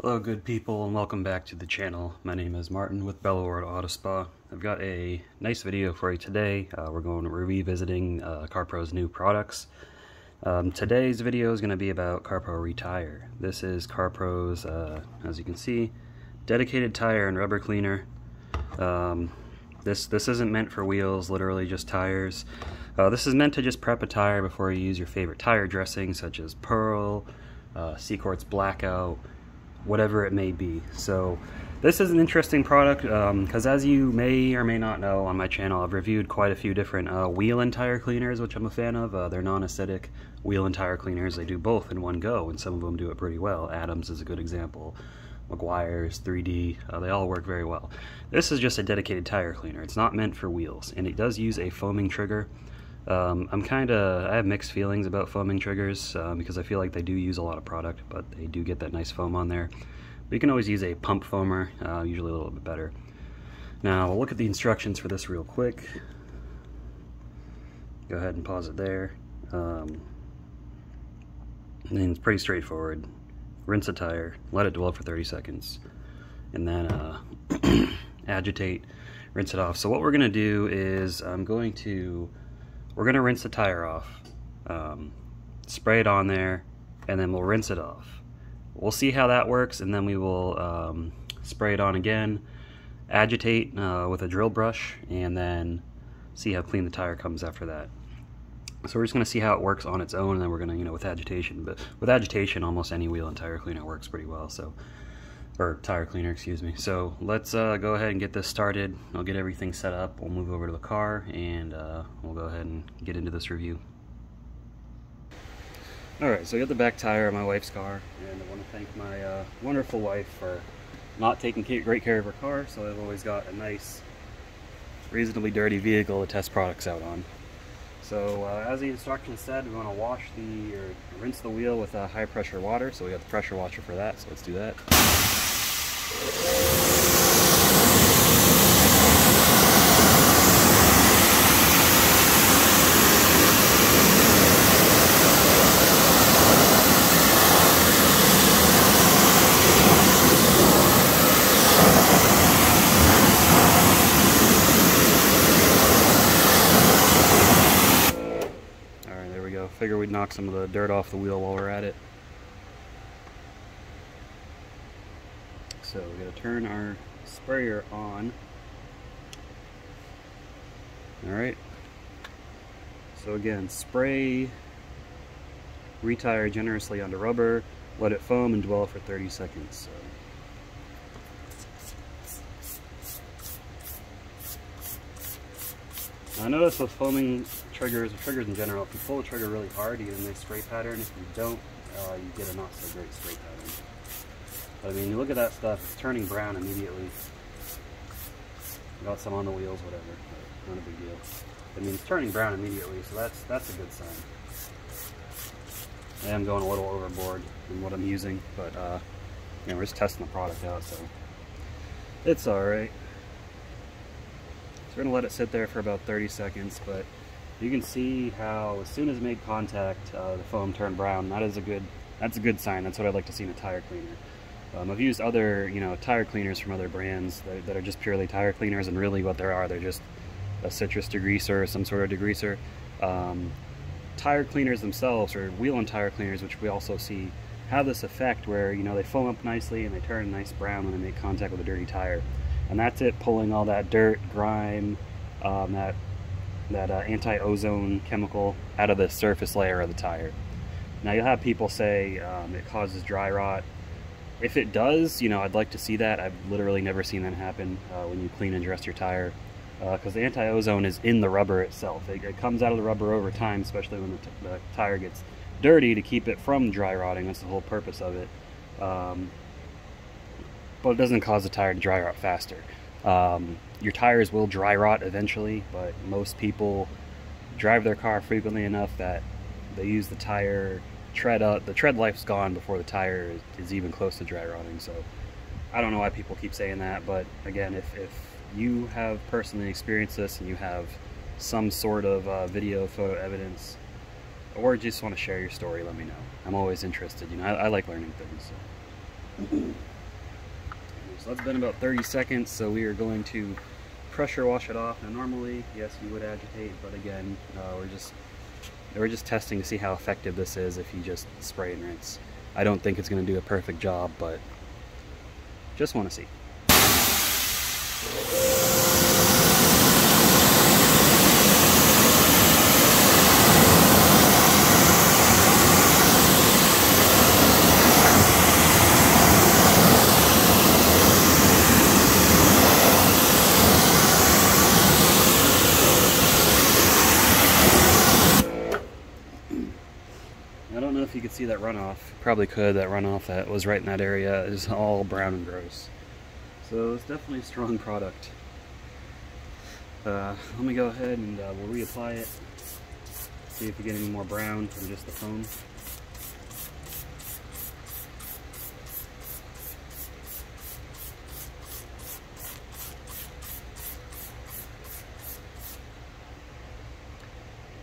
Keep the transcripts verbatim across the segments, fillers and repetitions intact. Hello good people and welcome back to the channel. My name is Martin with Bel Lavoro Auto Spa. I've got a nice video for you today. Uh, we're going to revisiting uh, CarPro's new products. Um, today's video is going to be about CarPro ReTyre. This is CarPro's, uh, as you can see, dedicated tire and rubber cleaner. Um, this, this isn't meant for wheels, literally just tires. Uh, this is meant to just prep a tire before you use your favorite tire dressing such as Pearl, uh, C-Quartz Blackout, whatever it may be. So this is an interesting product because um, as you may or may not know, on my channel I've reviewed quite a few different uh, wheel and tire cleaners, which I'm a fan of. Uh, they're non-acidic wheel and tire cleaners. They do both in one go and some of them do it pretty well. Adams is a good example. Meguiar's, three D, uh, they all work very well. This is just a dedicated tire cleaner. It's not meant for wheels and it does use a foaming trigger. Um, I'm kind of, I have mixed feelings about foaming triggers uh, because I feel like they do use a lot of product, but they do get that nice foam on there. But you can always use a pump foamer, uh, usually a little bit better. Now we'll look at the instructions for this real quick. Go ahead and pause it there. Um, and it's pretty straightforward. Rinse a tire, let it dwell for thirty seconds, and then uh, agitate, rinse it off. So what we're going to do is I'm going to We're going to rinse the tire off, um, spray it on there, and then we'll rinse it off. We'll see how that works, and then we will um, spray it on again, agitate uh, with a drill brush, and then see how clean the tire comes after that. So we're just going to see how it works on its own, and then we're going to, you know, with agitation. But with agitation, almost any wheel and tire cleaner works pretty well, so, or tire cleaner, excuse me. So let's uh, go ahead and get this started. I'll get everything set up. We'll move over to the car and uh, we'll go ahead and get into this review. All right, so I got the back tire of my wife's car, and I want to thank my uh, wonderful wife for not taking great care of her car, so I've always got a nice, reasonably dirty vehicle to test products out on. So uh, as the instructions said, we want to wash the, or rinse the wheel with uh, high pressure water, so we got the pressure washer for that, so let's do that. All right, there we go. Figure we'd knock some of the dirt off the wheel while we're at it. So we're going to turn our sprayer on. Alright, so again, spray ReTyre generously onto rubber, let it foam and dwell for thirty seconds. So I notice with foaming triggers, or triggers in general, if you pull the trigger really hard, you get a nice spray pattern. If you don't, uh, you get a not so great spray pattern. I mean, you look at that stuff, it's turning brown immediately. Got some on the wheels, whatever, but not a big deal. I mean, it's turning brown immediately, so that's that's a good sign. I am going a little overboard in what I'm using, but uh, you know, we're just testing the product out, so it's alright. So we're going to let it sit there for about thirty seconds, but you can see how as soon as it made contact, uh, the foam turned brown. That is a good, that's a good sign. That's what I'd like to see in a tire cleaner. Um, I've used other, you know, tire cleaners from other brands that, that are just purely tire cleaners, and really what they are, they're just a citrus degreaser or some sort of degreaser. Um, tire cleaners themselves, or wheel and tire cleaners, which we also see, have this effect where, you know, they foam up nicely and they turn a nice brown when they make contact with a dirty tire. And that's it, pulling all that dirt, grime, um, that, that uh, anti-ozone chemical out of the surface layer of the tire. Now you'll have people say um, it causes dry rot. If it does, you know, I'd like to see that. I've literally never seen that happen uh, when you clean and dress your tire, because uh, the anti-ozone is in the rubber itself. It, it comes out of the rubber over time, especially when the, t the tire gets dirty, to keep it from dry rotting. That's the whole purpose of it. Um, but it doesn't cause the tire to dry rot faster. Um, your tires will dry rot eventually, but most people drive their car frequently enough that they use the tire tread up, the tread life's gone before the tire is, is even close to dry rotting. So I don't know why people keep saying that, but again, if, if you have personally experienced this and you have some sort of uh, video, photo evidence, or just want to share your story, let me know. I'm always interested, you know, I, I like learning things. So. So that's been about thirty seconds, so we are going to pressure wash it off. Now normally, yes, you would agitate, but again, uh, we're just we're just testing to see how effective this is if you just spray and rinse. I don't think it's going to do a perfect job, but just want to see. You could see that runoff, probably could, that runoff that was right in that area is all brown and gross. So it's definitely a strong product. Uh, let me go ahead and uh, we'll reapply it, see if we get any more brown from just the foam.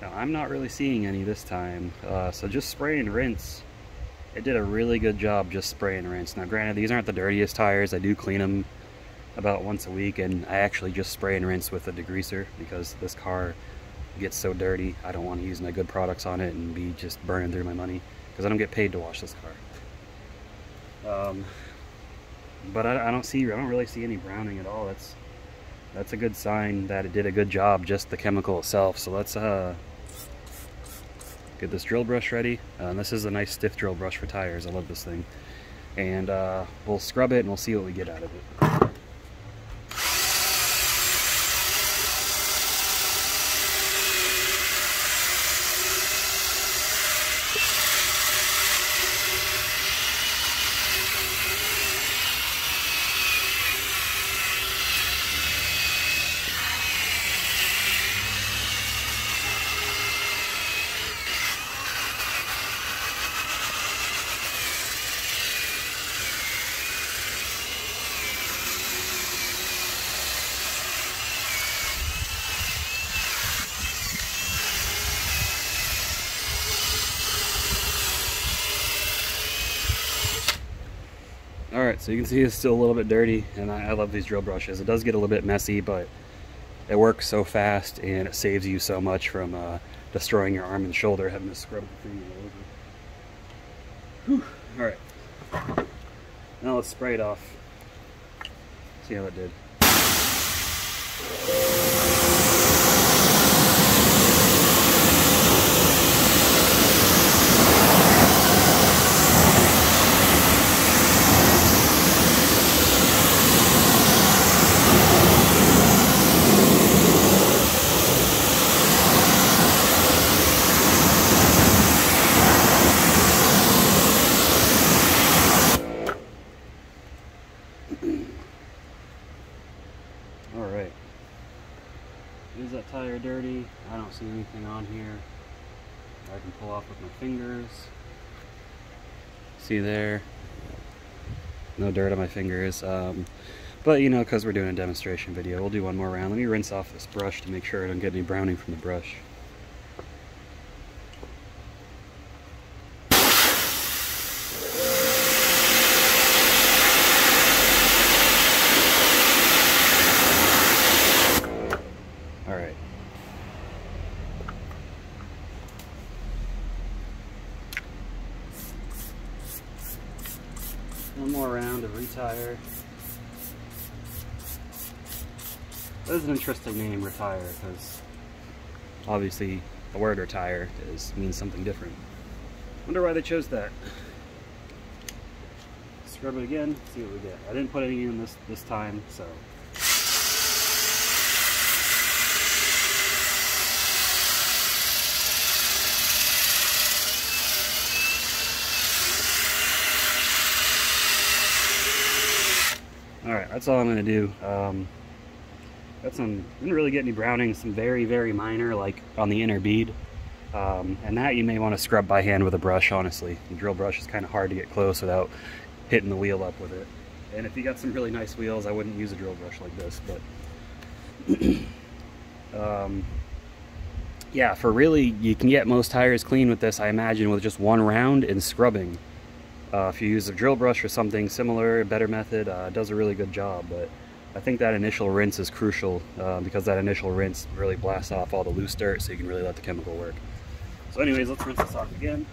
Now, I'm not really seeing any this time, uh, so just spray and rinse. It did a really good job just spray and rinse. Now granted, these aren't the dirtiest tires. I do clean them about once a week, and I actually just spray and rinse with a degreaser because this car gets so dirty. I don't want to use my good products on it and be just burning through my money because I don't get paid to wash this car. Um, but I, I don't see, I don't really see any browning at all. That's that's a good sign that it did a good job, just the chemical itself. So let's uh, get this drill brush ready. Uh, this is a nice stiff drill brush for tires. I love this thing. And uh, we'll scrub it and we'll see what we get out of it. Alright, so you can see it's still a little bit dirty, and I, I love these drill brushes. It does get a little bit messy, but it works so fast and it saves you so much from uh, destroying your arm and shoulder having to scrub the thing all over. Alright, now let's spray it off. See how it did. Is that tire dirty? I don't see anything on here I can pull off with my fingers. See there? No dirt on my fingers. Um, but you know, because we're doing a demonstration video, we'll do one more round. Let me rinse off this brush to make sure I don't get any browning from the brush. One more round of ReTyre. That is an interesting name, ReTyre, because obviously the word retire is, means something different. Wonder why they chose that. Scrub it again, see what we get. I didn't put any in this, this time, so. Alright, that's all I'm going to do. Um, got some, didn't really get any browning, some very, very minor, like on the inner bead. Um, and that you may want to scrub by hand with a brush, honestly. The drill brush is kind of hard to get close without hitting the wheel up with it. And if you got some really nice wheels, I wouldn't use a drill brush like this. But um, yeah, for really, you can get most tires clean with this, I imagine, with just one round and scrubbing. Uh, if you use a drill brush or something similar, a better method, uh, it does a really good job. But I think that initial rinse is crucial, uh, because that initial rinse really blasts off all the loose dirt, so you can really let the chemical work. So anyways, let's rinse this off again.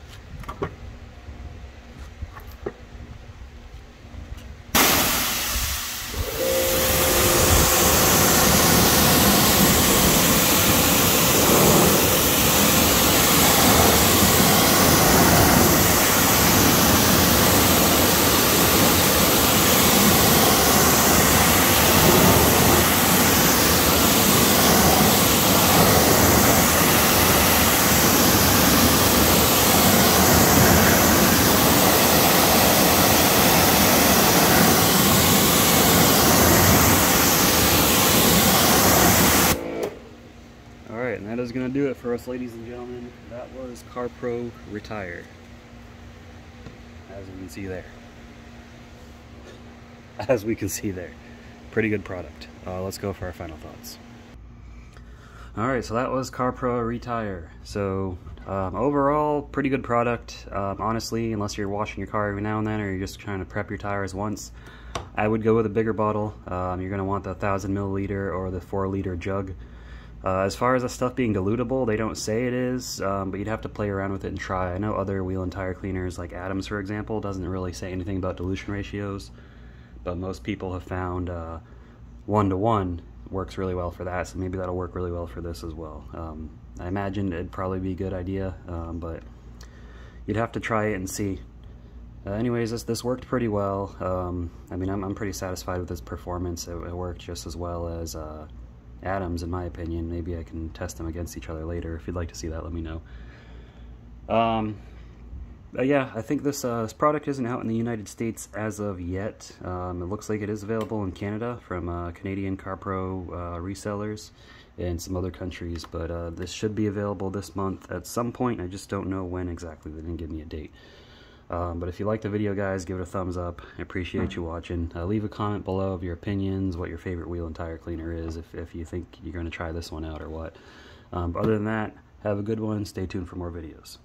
Gonna do it for us, ladies and gentlemen. That was CarPro ReTyre, as we can see there as we can see there pretty good product. Uh, let's go for our final thoughts. All right, so that was CarPro ReTyre. So um, overall, pretty good product. Um, honestly, unless you're washing your car every now and then, or you're just trying to prep your tires once, I would go with a bigger bottle. Um, you're gonna want the thousand milliliter or the four liter jug. Uh, as far as the stuff being dilutable, they don't say it is, um, but you'd have to play around with it and try. I know other wheel and tire cleaners like Adams, for example, doesn't really say anything about dilution ratios, but most people have found uh, one to one works really well for that, so maybe that'll work really well for this as well. Um, I imagine it'd probably be a good idea, um, but you'd have to try it and see. Uh, anyways, this, this worked pretty well. Um, I mean, I'm, I'm pretty satisfied with this performance. It, it worked just as well as... Uh, Adams, in my opinion. Maybe I can test them against each other later. If you'd like to see that, let me know. Um, yeah, I think this, uh, this product isn't out in the United States as of yet. Um, it looks like it is available in Canada from uh, Canadian Car Pro uh, resellers and some other countries, but uh, this should be available this month at some point. I just don't know when exactly. They didn't give me a date. Um, but if you liked the video, guys, give it a thumbs up. I appreciate you watching. Uh, leave a comment below of your opinions, what your favorite wheel and tire cleaner is, if, if you think you're going to try this one out or what. Um, but other than that, have a good one. Stay tuned for more videos.